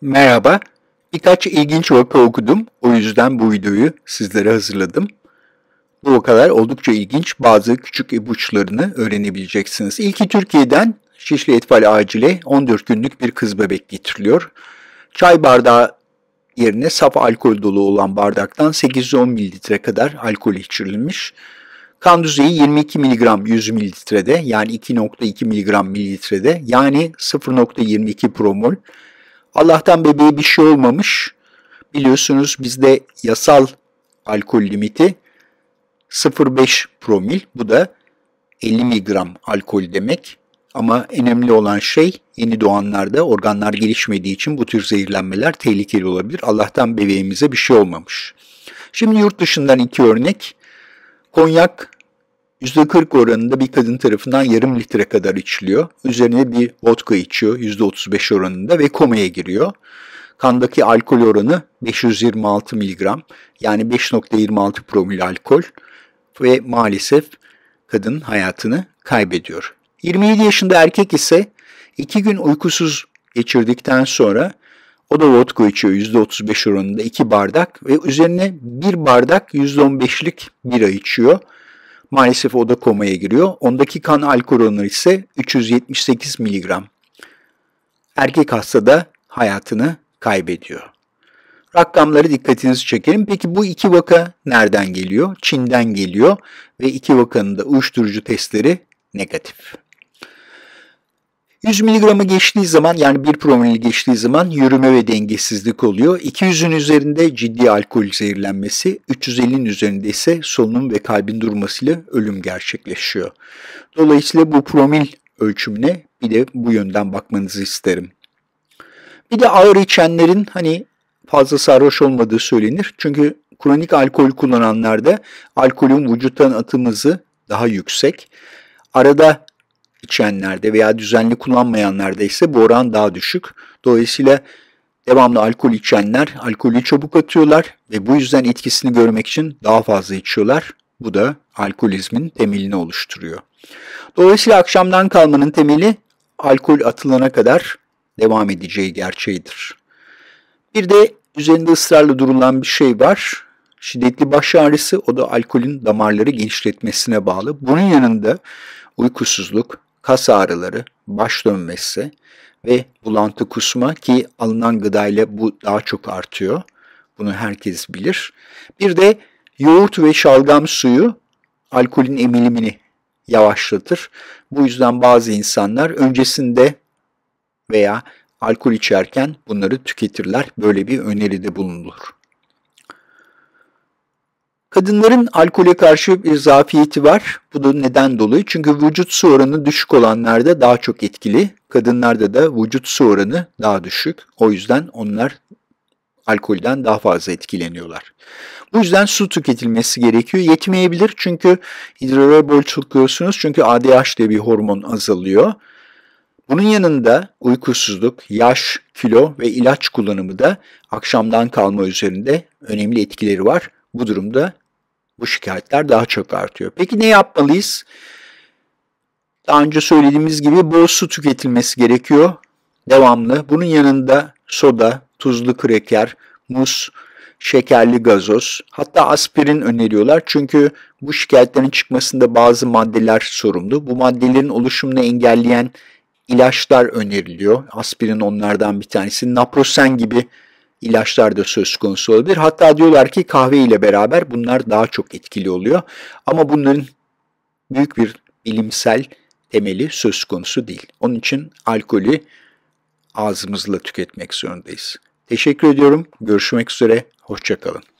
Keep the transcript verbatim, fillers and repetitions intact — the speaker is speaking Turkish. Merhaba, birkaç ilginç vaka okudum. O yüzden bu videoyu sizlere hazırladım. Bu vakalar oldukça ilginç. Bazı küçük ipuçlarını öğrenebileceksiniz. İlki Türkiye'den Şişli Etfal acile on dört günlük bir kız bebek getiriliyor. Çay bardağı yerine saf alkol dolu olan bardaktan sekiz yüz on mililitre kadar alkol içirilmiş. Kan düzeyi yirmi iki miligram yüz mililitrede, yani iki nokta iki miligram mililitrede, yani sıfır nokta yirmi iki promol. Allah'tan bebeğe bir şey olmamış. Biliyorsunuz bizde yasal alkol limiti sıfır nokta beş promil. Bu da elli miligram alkol demek. Ama önemli olan şey, yeni doğanlarda organlar gelişmediği için bu tür zehirlenmeler tehlikeli olabilir. Allah'tan bebeğimize bir şey olmamış. Şimdi yurt dışından iki örnek. Konyak yüzde kırk oranında bir kadın tarafından yarım litre kadar içiliyor. Üzerine bir vodka içiyor yüzde otuz beş oranında ve komaya giriyor. Kandaki alkol oranı beş yüz yirmi altı miligram, yani beş nokta yirmi altı promil alkol ve maalesef kadın hayatını kaybediyor. yirmi yedi yaşında erkek ise iki gün uykusuz geçirdikten sonra o da vodka içiyor yüzde otuz beş oranında iki bardak ve üzerine bir bardak yüzde on beşlik bira içiyor. Maalesef o da komaya giriyor. Ondaki kan alkol oranı ise üç yüz yetmiş sekiz miligram. Erkek hasta da hayatını kaybediyor. Rakamları dikkatinizi çekelim. Peki bu iki vaka nereden geliyor? Çin'den geliyor ve iki vakanın da uyuşturucu testleri negatif. yüz miligramı geçtiği zaman, yani bir promili geçtiği zaman yürüme ve dengesizlik oluyor. iki yüzün üzerinde ciddi alkol zehirlenmesi, üç yüz ellinin üzerinde ise solunum ve kalbin durmasıyla ölüm gerçekleşiyor. Dolayısıyla bu promil ölçümüne bir de bu yönden bakmanızı isterim. Bir de ağır içenlerin hani fazla sarhoş olmadığı söylenir. Çünkü kronik alkol kullananlarda alkolün vücuttan atım hızı daha yüksek. Arada içenlerde veya düzenli kullanmayanlarda ise bu oran daha düşük. Dolayısıyla devamlı alkol içenler alkolü çabuk atıyorlar ve bu yüzden etkisini görmek için daha fazla içiyorlar. Bu da alkolizmin temelini oluşturuyor. Dolayısıyla akşamdan kalmanın temeli alkol atılana kadar devam edeceği gerçeğidir. Bir de üzerinde ısrarla durulan bir şey var. Şiddetli baş ağrısı, o da alkolün damarları genişletmesine bağlı. Bunun yanında uykusuzluk, kas ağrıları, baş dönmesi ve bulantı, kusma ki alınan gıdayla bu daha çok artıyor. Bunu herkes bilir. Bir de yoğurt ve şalgam suyu alkolün emilimini yavaşlatır. Bu yüzden bazı insanlar öncesinde veya alkol içerken bunları tüketirler. Böyle bir öneride bulunulur. Kadınların alkole karşı bir zafiyeti var. Bu da neden dolayı? Çünkü vücut su oranı düşük olanlarda daha çok etkili. Kadınlarda da vücut su oranı daha düşük. O yüzden onlar alkolden daha fazla etkileniyorlar. Bu yüzden su tüketilmesi gerekiyor. Yetmeyebilir çünkü idrara bol çıkıyorsunuz. Çünkü A D H diye bir hormon azalıyor. Bunun yanında uykusuzluk, yaş, kilo ve ilaç kullanımı da akşamdan kalma üzerinde önemli etkileri var. Bu durumda bu şikayetler daha çok artıyor. Peki ne yapmalıyız? Daha önce söylediğimiz gibi bol su tüketilmesi gerekiyor. Devamlı. Bunun yanında soda, tuzlu kreker, muz, şekerli gazoz, hatta aspirin öneriyorlar. Çünkü bu şikayetlerin çıkmasında bazı maddeler sorumlu. Bu maddelerin oluşumunu engelleyen ilaçlar öneriliyor. Aspirin onlardan bir tanesi. Naproxen gibi İlaçlar da söz konusu olabilir. Hatta diyorlar ki kahve ile beraber bunlar daha çok etkili oluyor. Ama bunların büyük bir bilimsel temeli söz konusu değil. Onun için alkolü ağzımızla tüketmek zorundayız. Teşekkür ediyorum. Görüşmek üzere. Hoşça kalın.